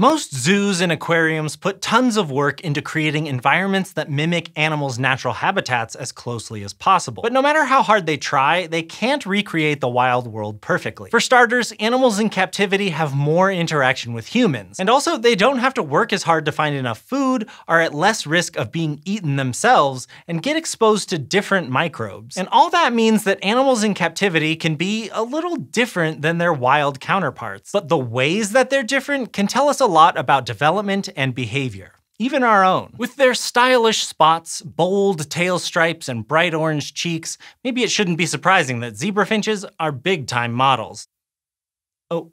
Most zoos and aquariums put tons of work into creating environments that mimic animals' natural habitats as closely as possible. But no matter how hard they try, they can't recreate the wild world perfectly. For starters, animals in captivity have more interaction with humans. And also, they don't have to work as hard to find enough food, are at less risk of being eaten themselves, and get exposed to different microbes. And all that means that animals in captivity can be a little different than their wild counterparts. But the ways that they're different can tell us a lot about development and behavior, even our own. With their stylish spots, bold tail stripes, and bright orange cheeks, maybe it shouldn't be surprising that zebra finches are big-time models. Oh,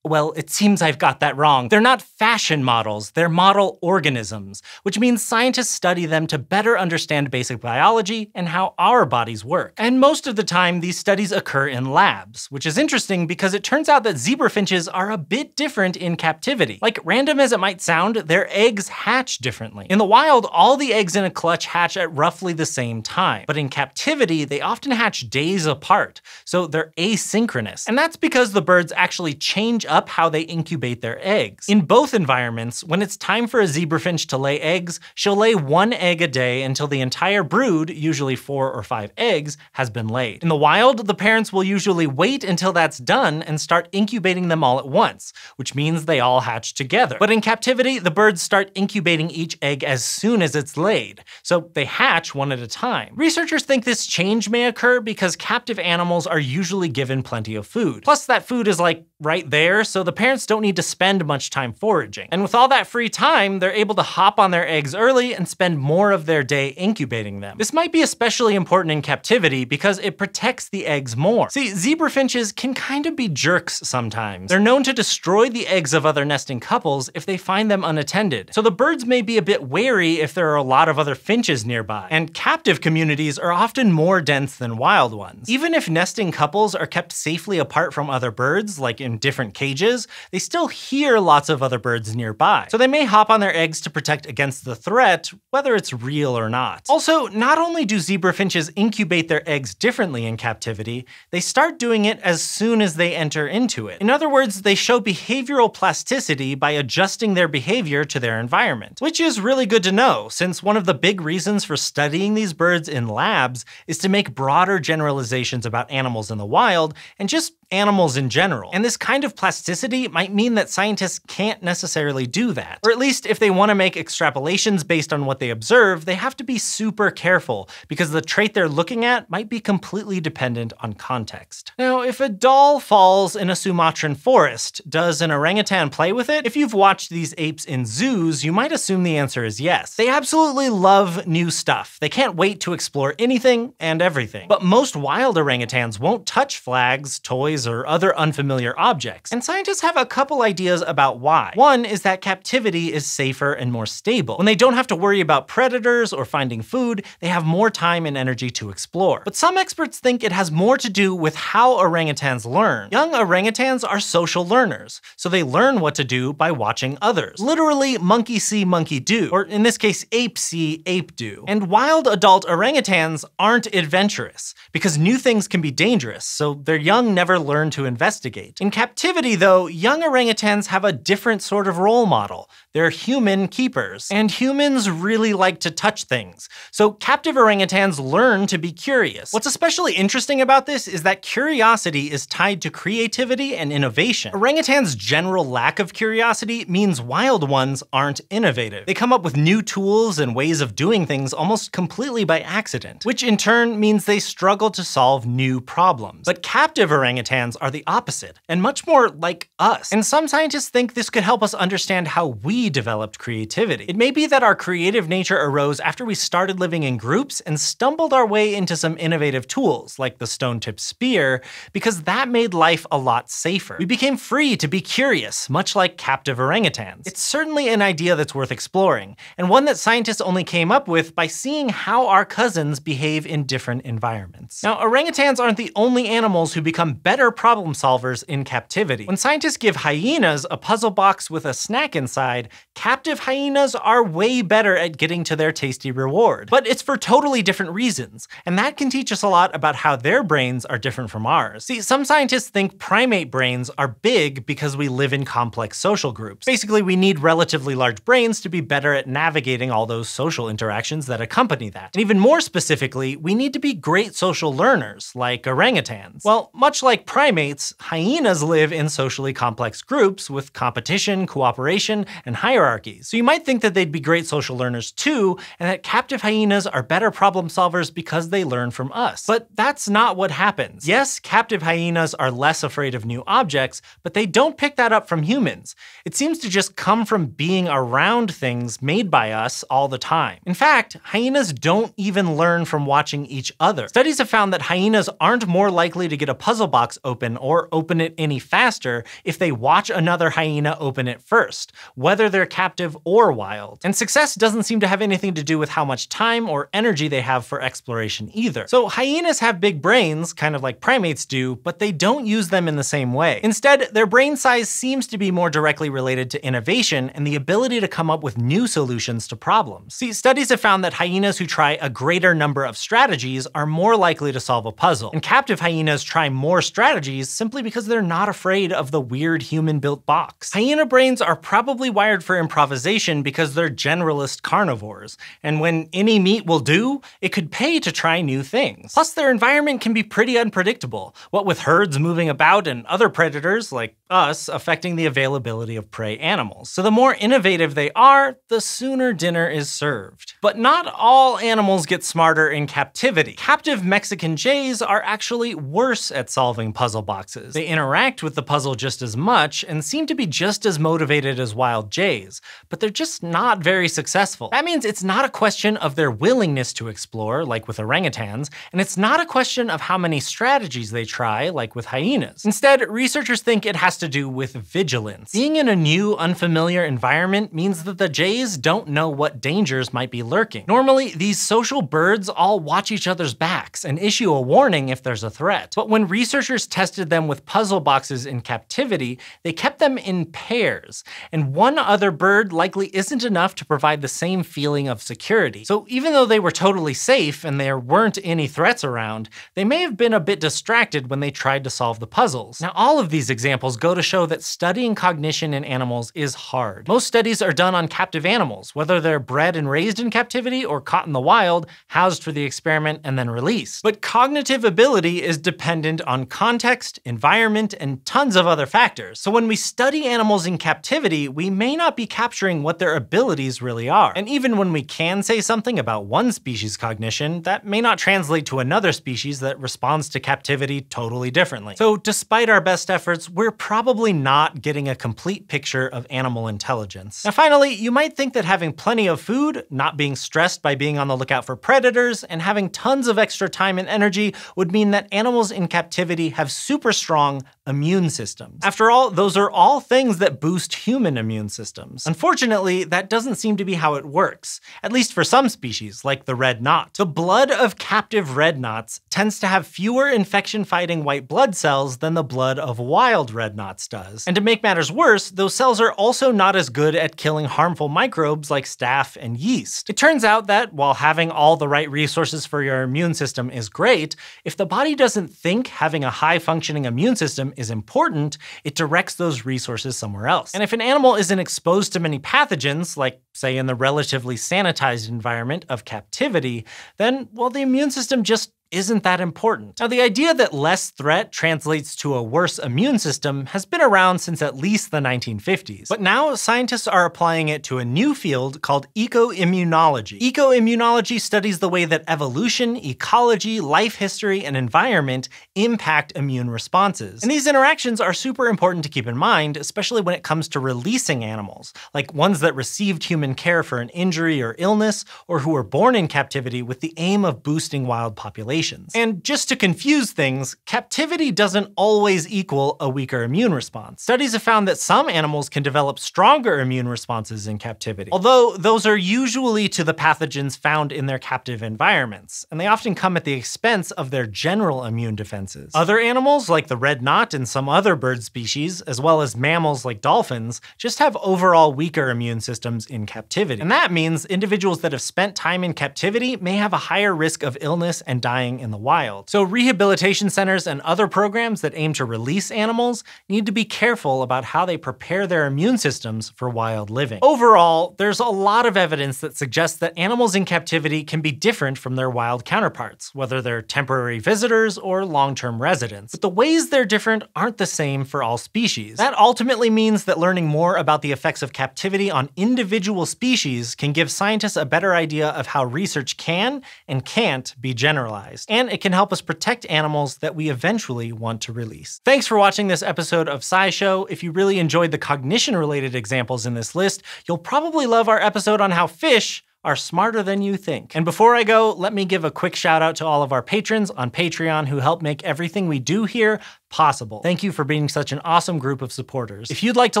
well, it seems I've got that wrong. They're not fashion models, they're model organisms, which means scientists study them to better understand basic biology and how our bodies work. And most of the time, these studies occur in labs, which is interesting because it turns out that zebra finches are a bit different in captivity. Like, random as it might sound, their eggs hatch differently. In the wild, all the eggs in a clutch hatch at roughly the same time, but in captivity, they often hatch days apart, so they're asynchronous. And that's because the birds actually change up how they incubate their eggs. In both environments, when it's time for a zebra finch to lay eggs, she'll lay one egg a day until the entire brood, usually 4 or 5 eggs, has been laid. In the wild, the parents will usually wait until that's done and start incubating them all at once, which means they all hatch together. But in captivity, the birds start incubating each egg as soon as it's laid, so they hatch one at a time. Researchers think this change may occur because captive animals are usually given plenty of food. Plus, that food is like right there, so the parents don't need to spend much time foraging. And with all that free time, they're able to hop on their eggs early and spend more of their day incubating them. This might be especially important in captivity because it protects the eggs more. See, zebra finches can kind of be jerks sometimes. They're known to destroy the eggs of other nesting couples if they find them unattended. So the birds may be a bit wary if there are a lot of other finches nearby. And captive communities are often more dense than wild ones. Even if nesting couples are kept safely apart from other birds, like in different cages, they still hear lots of other birds nearby. So they may hop on their eggs to protect against the threat, whether it's real or not. Also, not only do zebra finches incubate their eggs differently in captivity, they start doing it as soon as they enter into it. In other words, they show behavioral plasticity by adjusting their behavior to their environment, which is really good to know, since one of the big reasons for studying these birds in labs is to make broader generalizations about animals in the wild and just animals in general. And this kind of plasticity might mean that scientists can't necessarily do that. Or at least if they want to make extrapolations based on what they observe, they have to be super careful, because the trait they're looking at might be completely dependent on context. Now, if a doll falls in a Sumatran forest, does an orangutan play with it? If you've watched these apes in zoos, you might assume the answer is yes. They absolutely love new stuff. They can't wait to explore anything and everything. But most wild orangutans won't touch flags, toys, or other unfamiliar objects. And scientists have a couple ideas about why. One is that captivity is safer and more stable. When they don't have to worry about predators or finding food, they have more time and energy to explore. But some experts think it has more to do with how orangutans learn. Young orangutans are social learners, so they learn what to do by watching others. Literally, monkey see, monkey do, or in this case, ape see, ape do. And wild adult orangutans aren't adventurous, because new things can be dangerous, so their young never learn to investigate. In captivity, though, young orangutans have a different sort of role model. They're human keepers, and humans really like to touch things. So captive orangutans learn to be curious. What's especially interesting about this is that curiosity is tied to creativity and innovation. Orangutans' general lack of curiosity means wild ones aren't innovative. They come up with new tools and ways of doing things almost completely by accident, which in turn means they struggle to solve new problems. But captive orangutans are the opposite, and much more like us. And some scientists think this could help us understand how we developed creativity. It may be that our creative nature arose after we started living in groups and stumbled our way into some innovative tools, like the stone-tipped spear, because that made life a lot safer. We became free to be curious, much like captive orangutans. It's certainly an idea that's worth exploring, and one that scientists only came up with by seeing how our cousins behave in different environments. Now, orangutans aren't the only animals who become better problem solvers in captivity. When scientists give hyenas a puzzle box with a snack inside, captive hyenas are way better at getting to their tasty reward. But it's for totally different reasons, and that can teach us a lot about how their brains are different from ours. See, some scientists think primate brains are big because we live in complex social groups. Basically, we need relatively large brains to be better at navigating all those social interactions that accompany that. And even more specifically, we need to be great social learners, like orangutans. Well, much like primates, hyenas live in socially complex groups with competition, cooperation, and hierarchy. So you might think that they'd be great social learners too, and that captive hyenas are better problem solvers because they learn from us. But that's not what happens. Yes, captive hyenas are less afraid of new objects, but they don't pick that up from humans. It seems to just come from being around things made by us all the time. In fact, hyenas don't even learn from watching each other. Studies have found that hyenas aren't more likely to get a puzzle box open or open it any faster if they watch another hyena open it first, whether they're captive or wild. And success doesn't seem to have anything to do with how much time or energy they have for exploration either. So hyenas have big brains, kind of like primates do, but they don't use them in the same way. Instead, their brain size seems to be more directly related to innovation and the ability to come up with new solutions to problems. See, studies have found that hyenas who try a greater number of strategies are more likely to solve a puzzle, and captive hyenas try more strategies simply because they're not afraid of the weird human-built box. Hyena brains are probably wired for improvisation because they're generalist carnivores, and when any meat will do, it could pay to try new things. Plus, their environment can be pretty unpredictable, what with herds moving about and other predators, like us, affecting the availability of prey animals. So the more innovative they are, the sooner dinner is served. But not all animals get smarter in captivity. Captive Mexican jays are actually worse at solving puzzle boxes. They interact with the puzzle just as much and seem to be just as motivated as wild jays, but they're just not very successful. That means it's not a question of their willingness to explore, like with orangutans, and it's not a question of how many strategies they try, like with hyenas. Instead, researchers think it has to do with vigilance. Being in a new, unfamiliar environment means that the jays don't know what dangers might be lurking. Normally, these social birds all watch each other's backs and issue a warning if there's a threat. But when researchers tested them with puzzle boxes in captivity, they kept them in pairs, and one other bird likely isn't enough to provide the same feeling of security. So even though they were totally safe and there weren't any threats around, they may have been a bit distracted when they tried to solve the puzzles. Now, all of these examples go to show that studying cognition in animals is hard. Most studies are done on captive animals, whether they're bred and raised in captivity or caught in the wild, housed for the experiment, and then released. But cognitive ability is dependent on context, environment, and tons of other factors. So when we study animals in captivity, we may not be capturing what their abilities really are. And even when we can say something about one species' cognition, that may not translate to another species that responds to captivity totally differently. So despite our best efforts, we're probably not getting a complete picture of animal intelligence. Now finally, you might think that having plenty of food, not being stressed by being on the lookout for predators, and having tons of extra time and energy would mean that animals in captivity have super strong immune systems. After all, those are all things that boost human immune systems. Unfortunately, that doesn't seem to be how it works, at least for some species, like the red knot. The blood of captive red knots tends to have fewer infection-fighting white blood cells than the blood of wild red knots does. And to make matters worse, those cells are also not as good at killing harmful microbes like staph and yeast. It turns out that while having all the right resources for your immune system is great, if the body doesn't think having a high-functioning immune system is important, it directs those resources somewhere else. And if an animal isn't exposed to many pathogens, like say in the relatively sanitized environment of captivity, then, well, the immune system just isn't that important. Now, the idea that less threat translates to a worse immune system has been around since at least the 1950s. But now scientists are applying it to a new field called ecoimmunology. Ecoimmunology studies the way that evolution, ecology, life history, and environment impact immune responses. And these interactions are super important to keep in mind, especially when it comes to releasing animals, like ones that received human care for an injury or illness, or who were born in captivity with the aim of boosting wild populations. populations. And just to confuse things, captivity doesn't always equal a weaker immune response. Studies have found that some animals can develop stronger immune responses in captivity, although those are usually to the pathogens found in their captive environments, and they often come at the expense of their general immune defenses. Other animals, like the red knot and some other bird species, as well as mammals like dolphins, just have overall weaker immune systems in captivity. And that means individuals that have spent time in captivity may have a higher risk of illness and dying in the wild. So rehabilitation centers and other programs that aim to release animals need to be careful about how they prepare their immune systems for wild living. Overall, there's a lot of evidence that suggests that animals in captivity can be different from their wild counterparts, whether they're temporary visitors or long-term residents. But the ways they're different aren't the same for all species. That ultimately means that learning more about the effects of captivity on individual species can give scientists a better idea of how research can and can't be generalized. And it can help us protect animals that we eventually want to release. Thanks for watching this episode of SciShow. If you really enjoyed the cognition-related examples in this list, you'll probably love our episode on how fish are smarter than you think. And before I go, let me give a quick shout out to all of our patrons on Patreon who help make everything we do here possible. Thank you for being such an awesome group of supporters. If you'd like to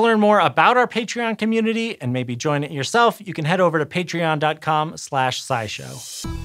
learn more about our Patreon community and maybe join it yourself, you can head over to patreon.com/scishow.